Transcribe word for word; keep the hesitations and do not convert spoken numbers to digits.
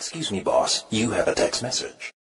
Excuse me, boss. You have a text message.